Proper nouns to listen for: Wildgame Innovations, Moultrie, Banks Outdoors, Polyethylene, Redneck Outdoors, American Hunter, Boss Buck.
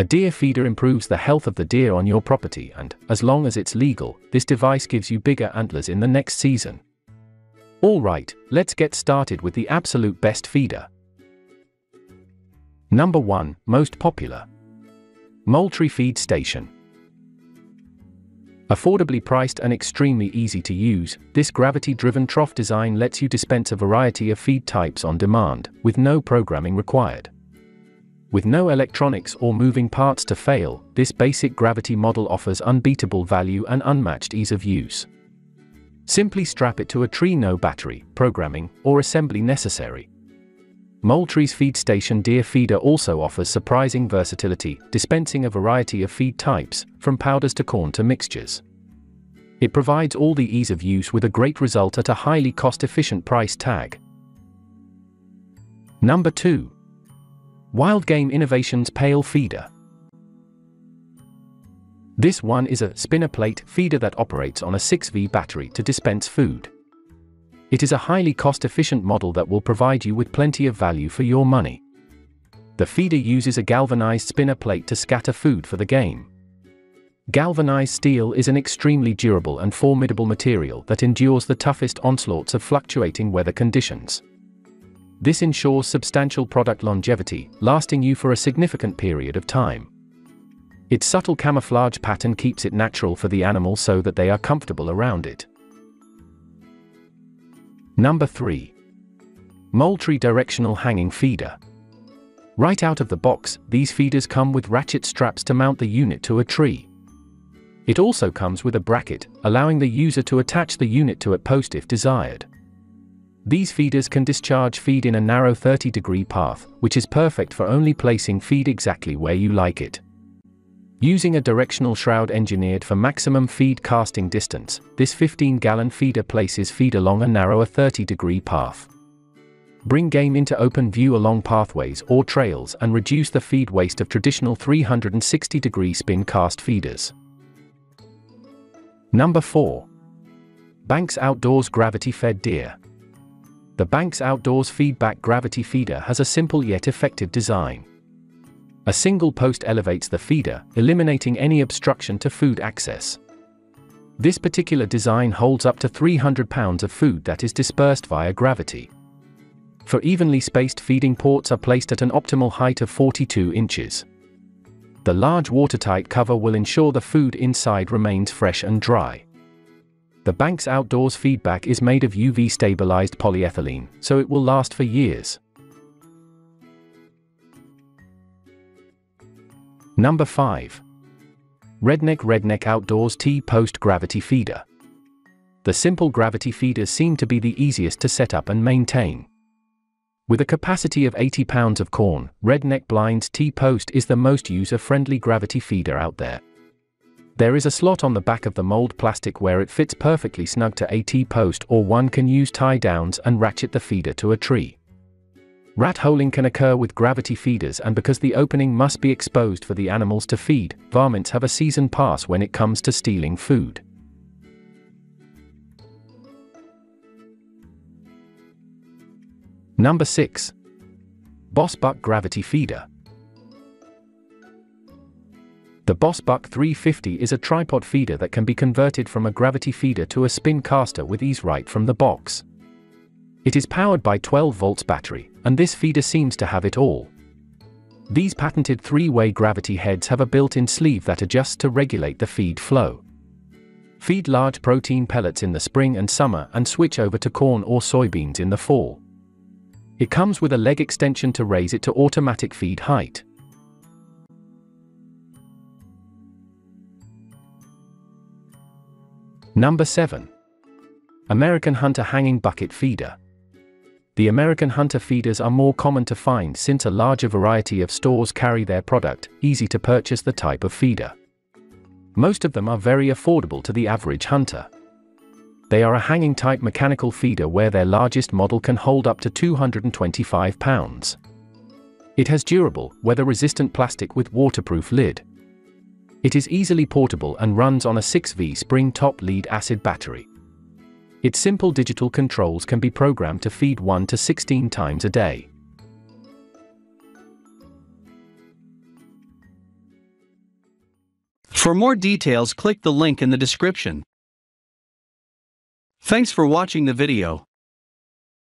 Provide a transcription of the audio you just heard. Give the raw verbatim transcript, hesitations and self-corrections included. A deer feeder improves the health of the deer on your property and, as long as it's legal, this device gives you bigger antlers in the next season. Alright, let's get started with the absolute best feeder. Number one, most popular. Moultrie Feed Station. Affordably priced and extremely easy to use, this gravity-driven trough design lets you dispense a variety of feed types on demand, with no programming required. With no electronics or moving parts to fail, this basic gravity model offers unbeatable value and unmatched ease of use. Simply strap it to a tree, no battery, programming, or assembly necessary. Moultrie's Feed Station Deer Feeder also offers surprising versatility, dispensing a variety of feed types, from powders to corn to mixtures. It provides all the ease of use with a great result at a highly cost-efficient price tag. Number two. Wildgame Innovations Pail Feeder. This one is a spinner plate feeder that operates on a six volt battery to dispense food. It is a highly cost-efficient model that will provide you with plenty of value for your money. The feeder uses a galvanized spinner plate to scatter food for the game. Galvanized steel is an extremely durable and formidable material that endures the toughest onslaughts of fluctuating weather conditions. This ensures substantial product longevity, lasting you for a significant period of time. Its subtle camouflage pattern keeps it natural for the animal so that they are comfortable around it. Number three. Moultrie Directional Hanging Feeder. Right out of the box, these feeders come with ratchet straps to mount the unit to a tree. It also comes with a bracket, allowing the user to attach the unit to a post if desired. These feeders can discharge feed in a narrow thirty degree path, which is perfect for only placing feed exactly where you like it. Using a directional shroud engineered for maximum feed casting distance, this fifteen gallon feeder places feed along a narrower thirty degree path. Bring game into open view along pathways or trails and reduce the feed waste of traditional three hundred sixty degree spin cast feeders. Number four. Banks Outdoors Gravity Fed Deer. The Banks Outdoors Feedback Gravity Feeder has a simple yet effective design. A single post elevates the feeder, eliminating any obstruction to food access. This particular design holds up to three hundred pounds of food that is dispersed via gravity. For evenly spaced feeding ports are placed at an optimal height of forty-two inches. The large watertight cover will ensure the food inside remains fresh and dry. The Banks Outdoors feedback is made of U V-stabilized polyethylene, so it will last for years. Number five. Redneck Redneck Outdoors T-Post Gravity Feeder. The simple gravity feeders seem to be the easiest to set up and maintain. With a capacity of eighty pounds of corn, Redneck Blind's T-Post is the most user-friendly gravity feeder out there. There is a slot on the back of the mold plastic where it fits perfectly snug to a T-Post, or one can use tie-downs and ratchet the feeder to a tree. Rat holing can occur with gravity feeders, and because the opening must be exposed for the animals to feed, varmints have a season pass when it comes to stealing food. Number six. Boss Buck Gravity Feeder. The Boss Buck three fifty is a tripod feeder that can be converted from a gravity feeder to a spin caster with ease right from the box. It is powered by twelve volt battery, and this feeder seems to have it all. These patented three way gravity heads have a built-in sleeve that adjusts to regulate the feed flow. Feed large protein pellets in the spring and summer and switch over to corn or soybeans in the fall. It comes with a leg extension to raise it to automatic feed height. Number seven. American Hunter Hanging Bucket Feeder. The American Hunter feeders are more common to find since a larger variety of stores carry their product, easy to purchase the type of feeder. Most of them are very affordable to the average hunter. They are a hanging type mechanical feeder where their largest model can hold up to two hundred twenty-five pounds. It has durable, weather-resistant plastic with waterproof lid. It is easily portable and runs on a six volt spring top lead-acid battery. Its simple digital controls can be programmed to feed one to sixteen times a day. For more details, click the link in the description. Thanks for watching the video.